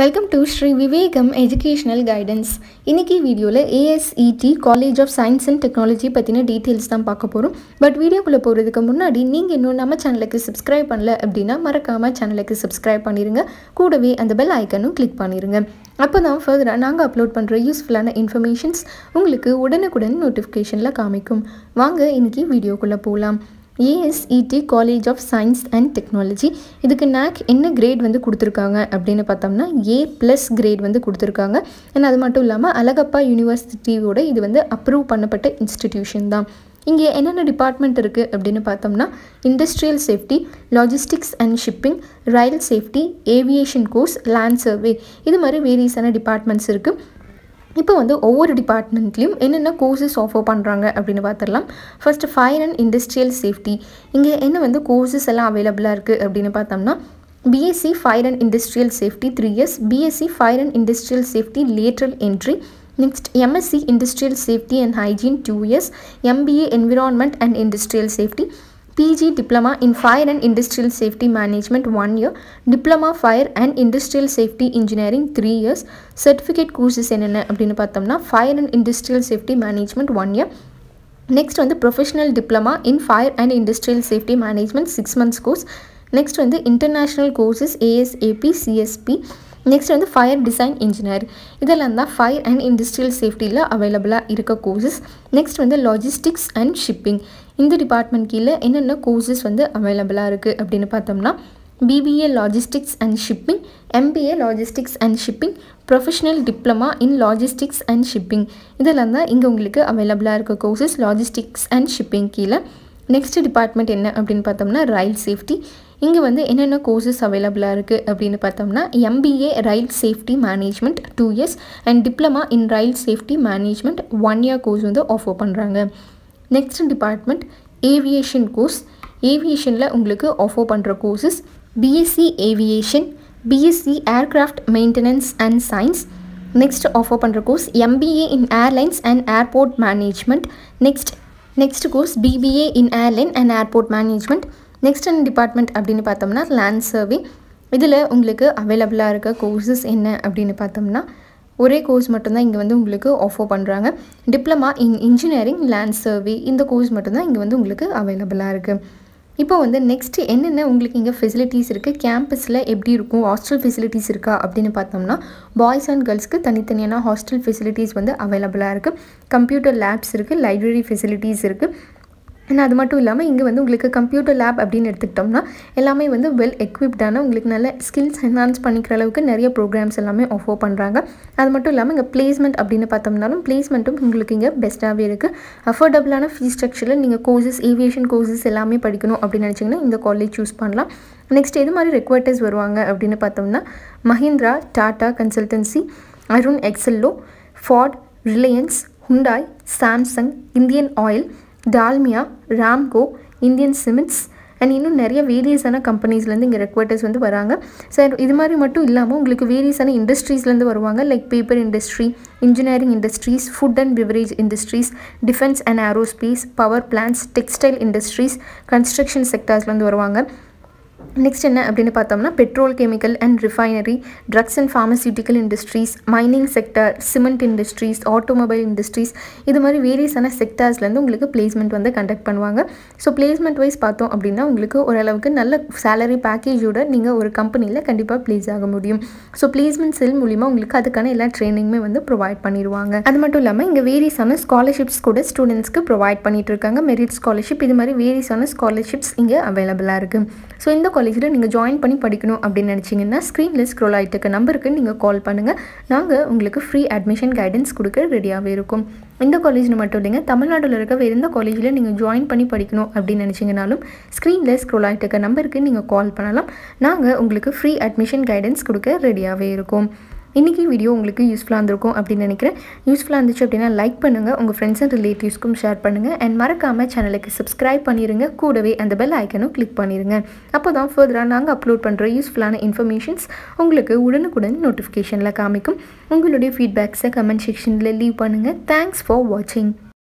Welcome to Shri Vivegam Educational Guidance. In this video, ASET College of Science and Technology details தான் பார்க்க போறோம். But video குள்ள போறதுக்கு முன்னாடி நீங்க இன்னும் நம்ம சேனலுக்கு subscribe பண்ணல அப்படினா மறக்காம சேனலுக்கு subscribe பண்ணிருங்க. கூடவே அந்த bell icon-உம் click பண்ணிருங்க. அப்பதான் further நாங்க upload பண்ற useful-ஆன informations உங்களுக்கு உடனுக்குடன் notification-ல காமிக்கும். வாங்க இன்னைக்கு வீடியோக்குள்ள போலாம். ASET College of Science and Technology. இதுக்கு NAC என்ன grade வந்து கொடுத்திருக்காங்க அப்படினு பார்த்தோம்னா A+ grade வந்து கொடுத்திருக்காங்க. and அது மட்டும் இல்லாம அலகப்பா யுனிவர்சிட்டியோட இது வந்து அப்ரூவ் பண்ணப்பட்ட இன்ஸ்டிடியூஷன் தான். இங்க என்னென்ன டிபார்ட்மென்ட் இருக்கு அப்படினு பார்த்தோம்னா industrial safety, logistics and shipping, rail safety, aviation course, land survey. இது மாதிரி வேரியஸான டிபார்ட்மென்ட்ஸ் இருக்கு. இப்போ வந்து ஒவ்வொரு டிபார்ட்மென்ட்லயும் என்னென்ன கோர்सेस ஆஃபர் பண்றாங்க அப்படினு பாத்தறலாம். First fire and industrial safety. இங்க என்ன வந்து கோர்सेस எல்லாம் அவேலபிளா இருக்கு அப்படினு பார்த்தோம்னா BSc Fire and Industrial Safety 3 years, BSc Fire and Industrial Safety lateral entry. Next MSc Industrial Safety and Hygiene 2 years, MBA Environment and Industrial Safety, PG Diploma in Fire and Industrial Safety Management 1 year, Diploma Fire and Industrial Safety Engineering 3 years, Certificate courses enna appadinu pathomna Fire and Industrial Safety Management 1 year. Next one the Professional Diploma in Fire and Industrial Safety Management 6 months course. Next one the International courses ASAP CSP. Next one the Fire Design Engineer. Idella nda Fire and Industrial Safety la available ah irukka courses. Next one the Logistics and Shipping. இந்த department கீழ என்னென்ன courses வந்து அவேலபிளா இருக்கு அப்படினு பார்த்தோம்னா BBA Logistics and Shipping, MBA Logistics and Shipping, Professional Diploma in Logistics and Shipping. இதெல்லாம் தான் இங்க உங்களுக்கு அவேலபிளா இருக்க கோர்सेस Logistics and Shipping கீழ. நெக்ஸ்ட் டிபார்ட்மென்ட் என்ன அப்படினு பார்த்தோம்னா ரயில் சேஃப்டி. இங்க வந்து என்னென்ன கோர்सेस அவேலபிளா இருக்கு அப்படினு பார்த்தோம்னா MBA Rail Safety Management 2 years and Diploma in Rail Safety Management 1 year course வந்து ஆஃபர் பண்றாங்க. Next department aviation course. Aviation la ungalku offer pandra courses BSc Aviation, BSc Aircraft Maintenance and Science. Next offer pandra course MBA in Airlines and Airport Management. Next course BBA in Airline and Airport Management. Next and department appadinu pathomna land survey. Idhila ungalku available ah iruka courses enna appadinu pathomna ஒரே course மட்டும் தான் இங்க வந்து உங்களுக்கு offer பண்றாங்க. Diploma in engineering land survey இந்த course மட்டும் தான் இங்க வந்து உங்களுக்கு அவேலபிளா இருக்கு. இப்போ வந்து நெக்ஸ்ட் என்னென்ன உங்களுக்கு இங்க ஃபெசிலிட்டிஸ் இருக்கு, கேம்பஸ்ல எப்படி இருக்கும், ஹாஸ்டல் ஃபெசிலிட்டிஸ் இருக்கா அப்படினு பார்த்தோம்னா பாய்ஸ் அண்ட் गर्ल्सக்கு தனித்தனியான ஹாஸ்டல் ஃபெசிலிட்டிஸ் வந்து அவேலபிளா இருக்கு. கம்ப்யூட்டர் லேப்ஸ் இருக்கு, லைப்ரரி ஃபெசிலிட்டிஸ் இருக்கு. and அது மட்டும் இல்லாம இங்க வந்து உங்களுக்கு கம்ப்யூட்டர் லேப் அப்படினு எடுத்துக்கிட்டோம்னா எல்லாமே வந்து வெல் equipped-ஆன உங்களுக்கு நல்ல ஸ்கில்ஸ் என்ஹான்ஸ் பண்ணிக்கிற அளவுக்கு நிறைய programs எல்லாமே ஆஃபர் பண்றாங்க. அது மட்டும் இல்லாம இங்க placement அப்படினு பார்த்தோம்னாலும் placementம் உங்களுக்கு இங்க பெஸ்டாவே இருக்கு. affordable-ஆன fee structure-ல நீங்க courses aviation courses எல்லாமே படிக்கணும் அப்படி நினைச்சீங்கன்னா இந்த காலேஜ் choose பண்ணலாம். நெக்ஸ்ட் இது மாதிரி recruiters வருவாங்க அப்படினு பார்த்தோம்னா Mahindra, Tata Consultancy, Arun Excel, Ford, Reliance, Hyundai, Samsung, Indian Oil, Dalmia, Ramco, Indian Cements and இன்னும் நிறைய வேரியஸான கம்பெனிஸ்ல இருந்து இங்க ரெக்ரூட்டர்ஸ் வந்து வராங்க. சார் இது மாதிரி மட்டும் இல்லாம உங்களுக்கு வேரியஸான இண்டஸ்ட்ரீஸ்ல இருந்து வருவாங்க. Like paper industry, engineering industries, food and beverage industries, defence and aerospace, power plants, textile industries, construction செக்டார்ஸ்ல இருந்து வருவாங்க. நெக்ஸ்ட் என்ன அப்படினு பார்த்தோம்னா petrol chemical and refinery, drugs and pharmaceutical industries, mining sector, cement industries, automobile industries இது மாதிரி வேரியஸான செக்டார்ஸ்லேருந்து உங்களுக்கு placement வந்து கண்டக்ட் பண்ணுவாங்க. ஸோ பிளேஸ்மெண்ட் வைஸ் பார்த்தோம் அப்படின்னா உங்களுக்கு ஓரளவுக்கு நல்ல சேலரி பேக்கேஜோட நீங்கள் ஒரு கம்பெனியில் கண்டிப்பாக பிளேஸ் ஆக முடியும். ஸோ பிளேஸ்மெண்ட் செல் மூலிமா உங்களுக்கு அதுக்கான எல்லா ட்ரைனிங்குமே வந்து ப்ரொவைட் பண்ணிடுவாங்க. அது மட்டும் இல்லாமல் இங்கே வேரியஸான ஸ்காலர்ஷிப்ஸ் கூட ஸ்டூடெண்ட்ஸ்க்கு ப்ரொவைட் பண்ணிட்டு இருக்காங்க. மெரிட் ஸ்காலர்ஷிப் இது மாதிரி வேரியஸான ஸ்காலர்ஷிப்ஸ் இங்கே அவைலபிளாக இருக்குது. ஸோ இந்த காலேஜில் நீங்கள் ஜாயின் பண்ணி படிக்கணும் அப்படின்னு நினச்சிங்கன்னா ஸ்க்ரீனில் ஸ்க்ரோல் ஆகிட்டு இருக்க நம்பருக்கு நீங்கள் கால் பண்ணுங்கள். நாங்கள் உங்களுக்கு ஃப்ரீ அட்மிஷன் கைடன்ஸ் கொடுக்க ரெடியாகவே இருக்கும். இந்த காலேஜில் மட்டும் இல்லைங்க, தமிழ்நாட்டில் இருக்க வேறு எந்த காலேஜில் நீங்கள் ஜாயின் பண்ணி படிக்கணும் அப்படின்னு நினச்சிங்கனாலும் ஸ்க்ரீனில் ஸ்க்ரோல் ஆகிட்டு இருக்க நம்பருக்கு நீங்கள் கால் பண்ணலாம். நாங்கள் உங்களுக்கு ஃப்ரீ அட்மிஷன் கைடன்ஸ் கொடுக்க ரெடியாகவே இருக்கும். இன்றைக்கி வீடியோ உங்களுக்கு யூஸ்ஃபுல்லாக இருந்திருக்கும் அப்படின்னு நினைக்கிறேன். யூஸ்ஃபுல்லாக இருந்துச்சு அப்படின்னா லைக் பண்ணுங்கள், உங்கள் ஃப்ரெண்ட்ஸ் அண்ட் ரிலேட்டிவ்ஸ்க்கும் ஷேர் பண்ணுங்கள் அண்ட் மறக்காமல் சேனலுக்கு சப்ஸ்கிரைப் பண்ணிடுங்க. கூடவே அந்த பெல் ஐக்கனும் கிளிக் பண்ணிடுங்க. அப்போ தான் ஃபர்தராக நாங்கள் அப்லோட் பண்ணுற யூஸ்ஃபுல்லான இன்ஃபர்மேஷன்ஸ் உங்களுக்கு உடனுக்குடன் நோட்டிஃபிகேஷனில் காமிக்கும். உங்களுடைய ஃபீட்பேக்ஸை கமெண்ட் செக்ஷனில் லீவ் பண்ணுங்கள். தேங்க்ஸ் ஃபார் வாட்சிங்.